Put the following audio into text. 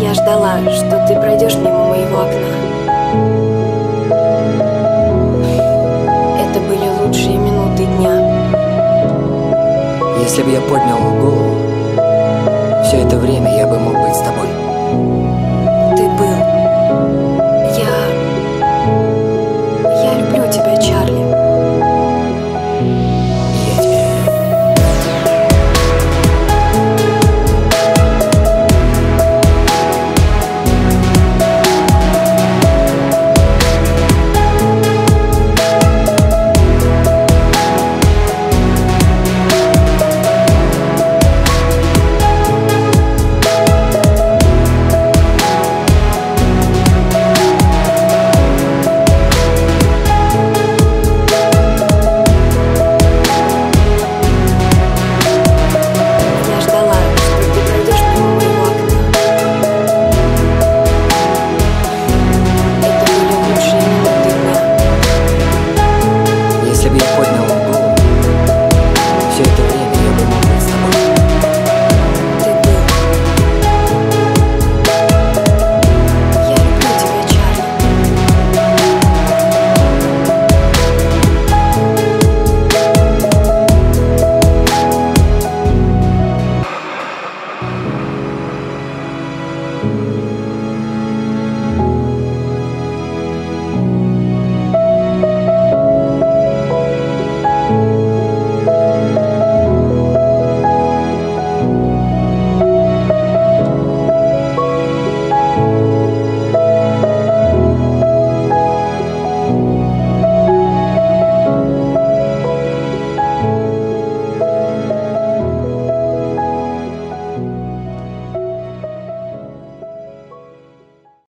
Я ждала, что ты пройдешь мимо моего окна. Это были лучшие минуты дня. Если бы я поднял голову, все это время я бы мог